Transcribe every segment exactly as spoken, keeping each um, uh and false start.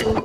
You.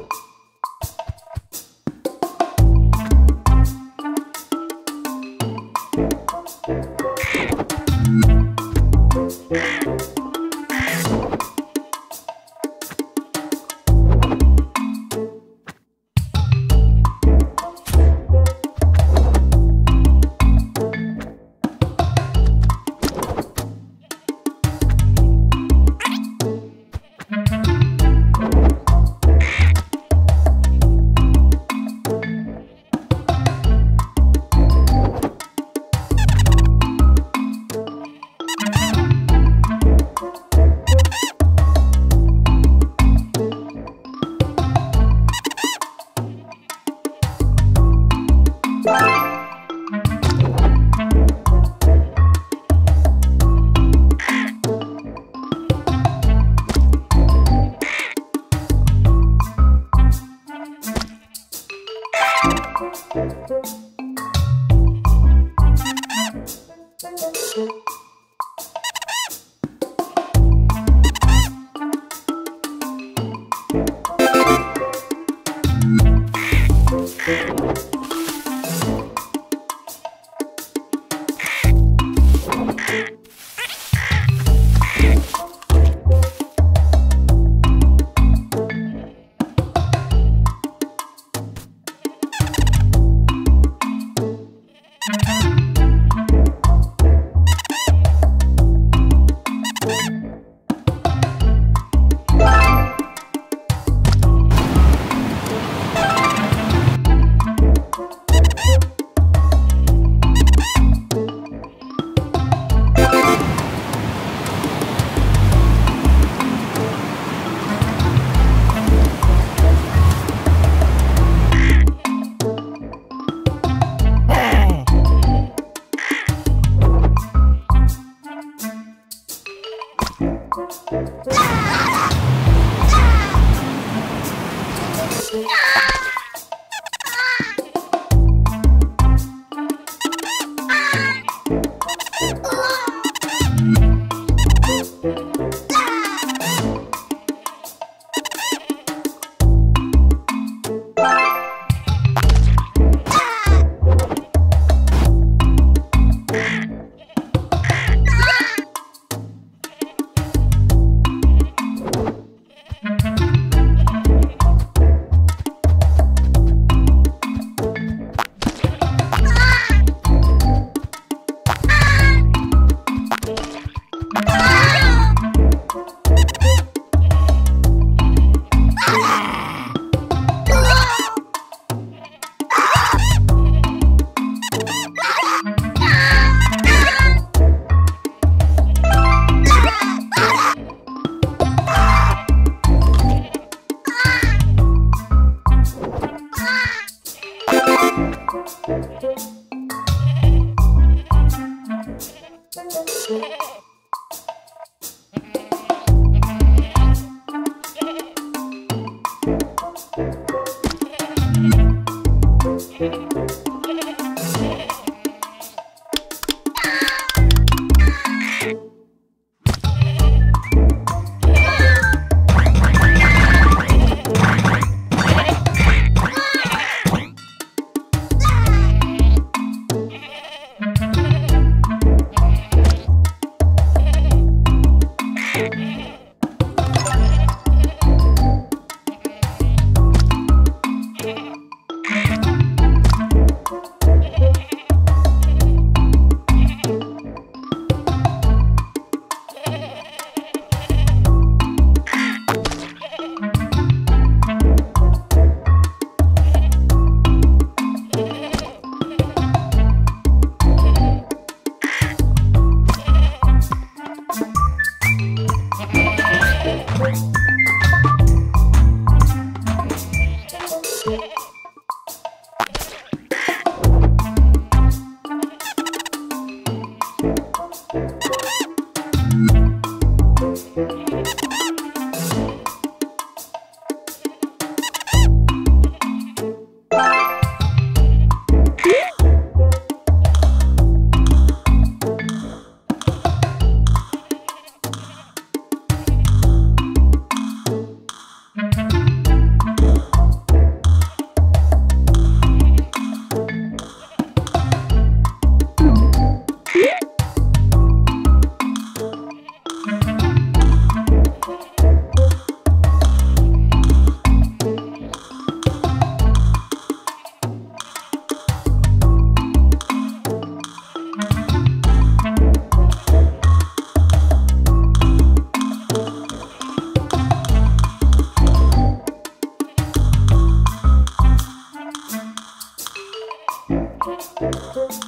We'll be right back.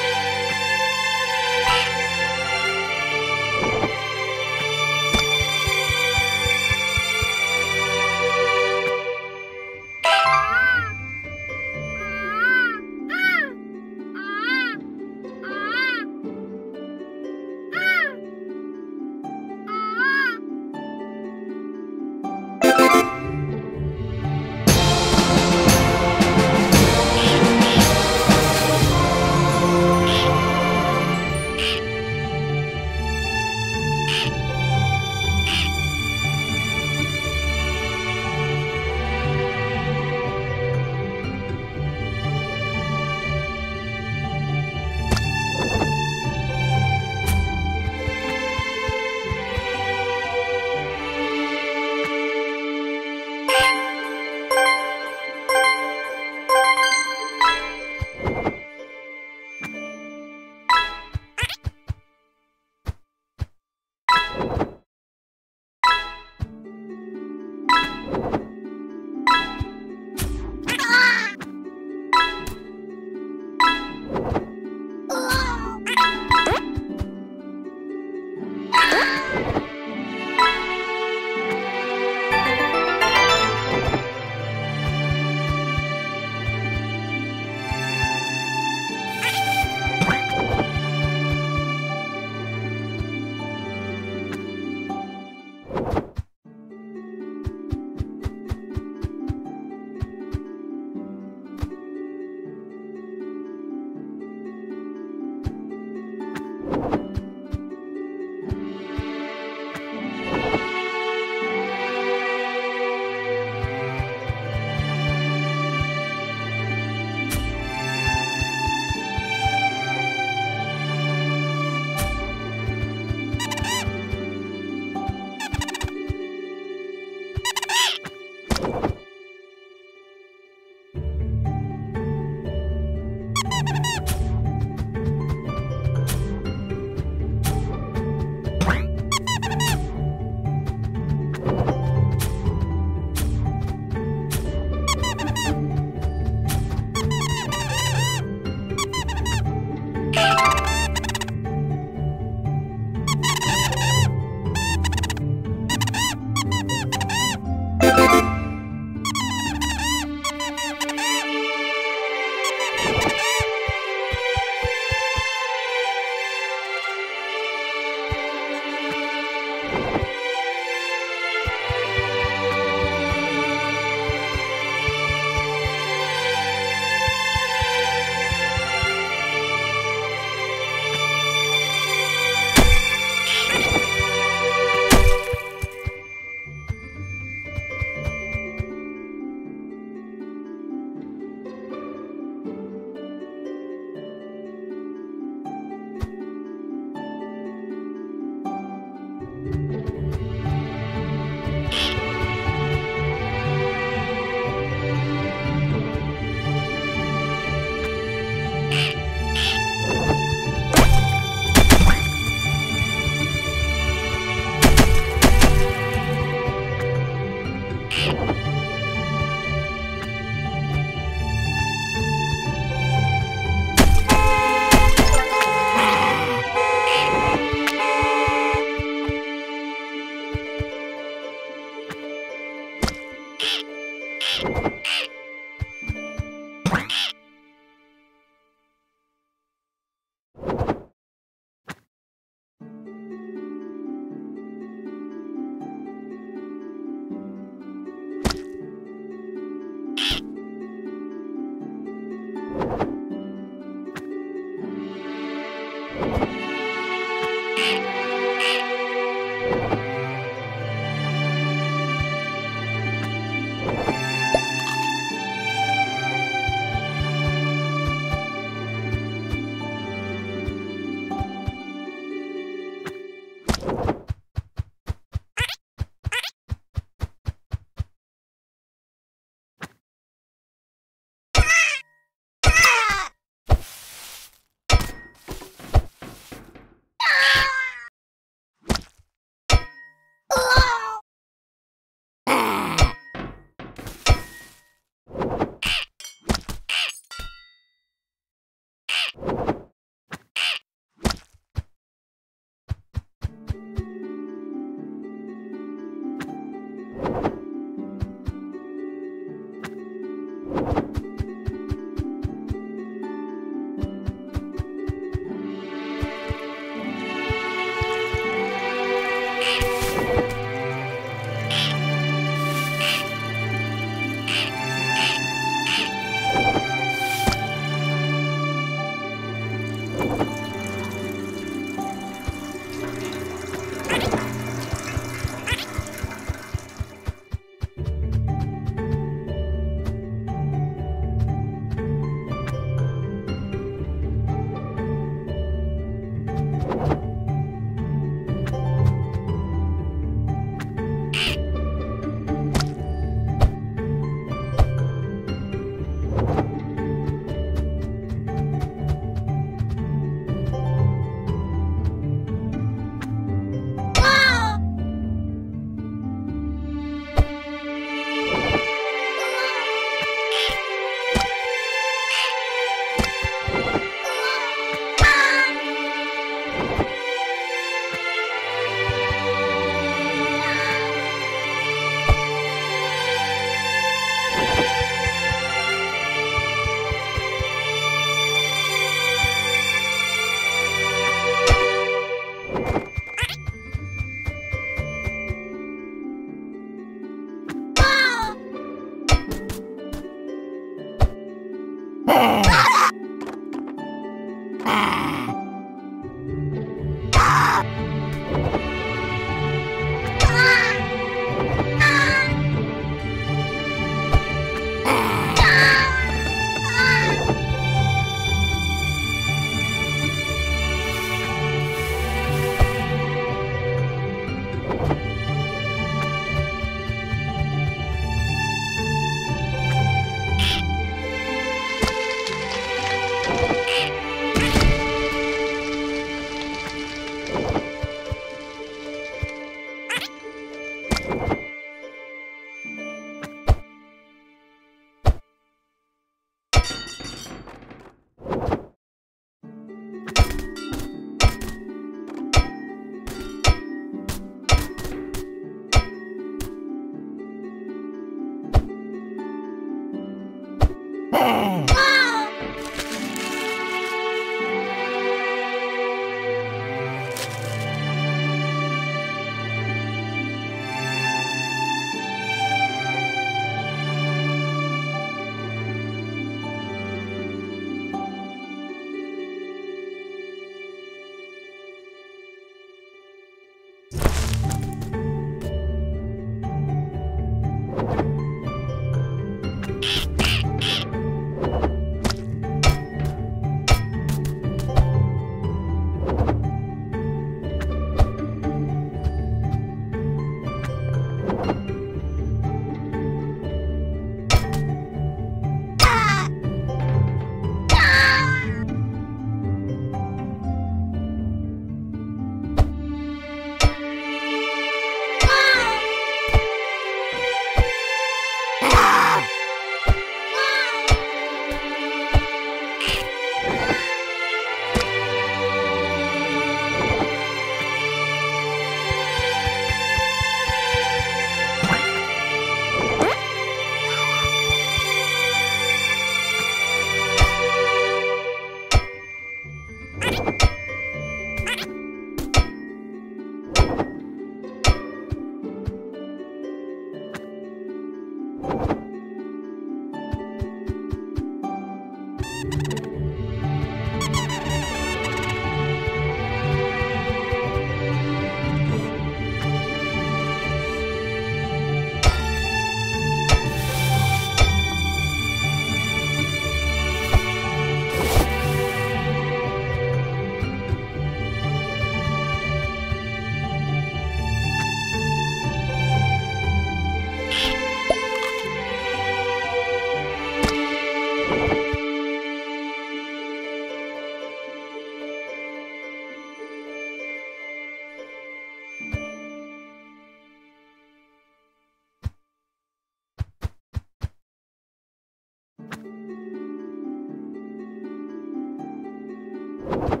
You